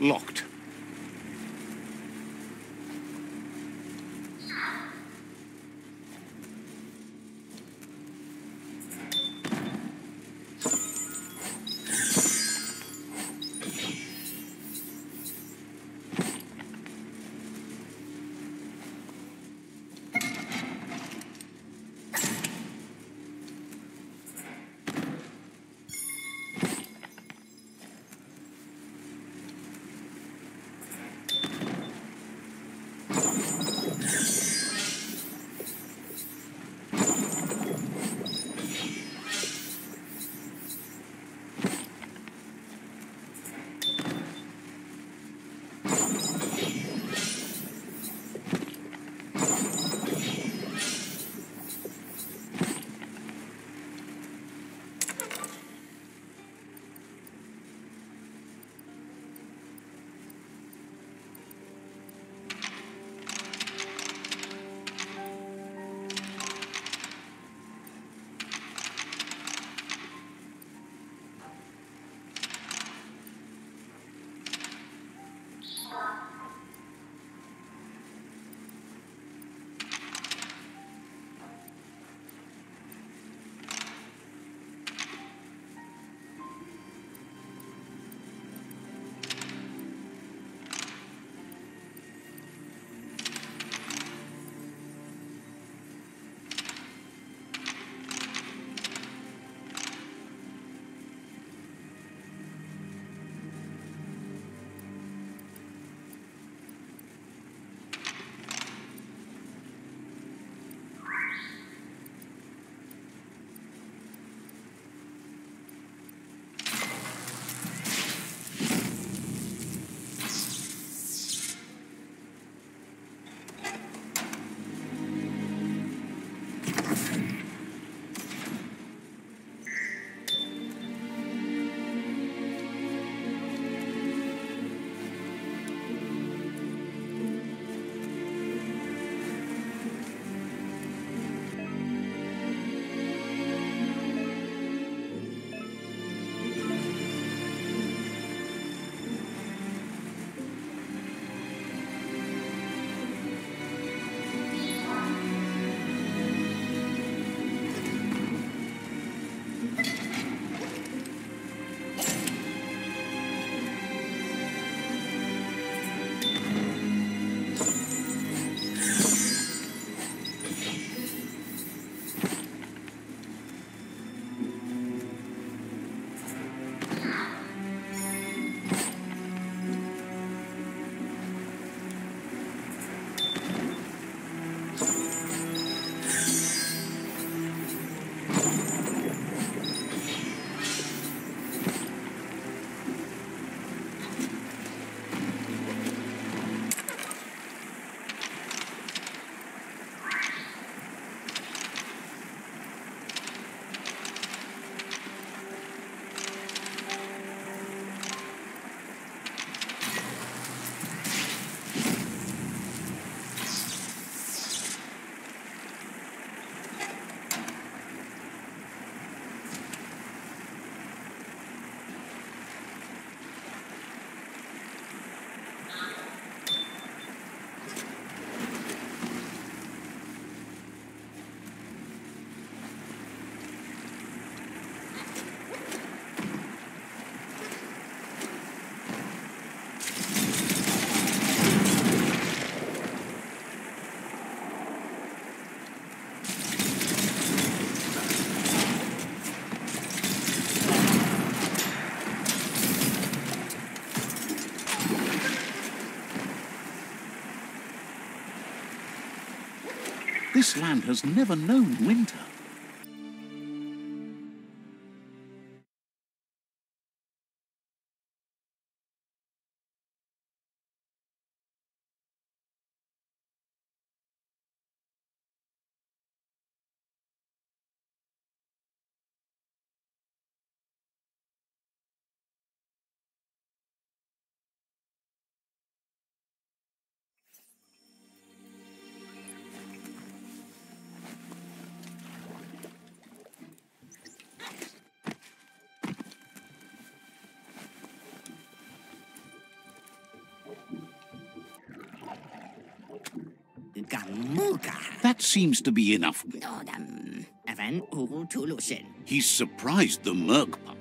Locked. This land has never known winter. That seems to be enough. He's surprised the Merc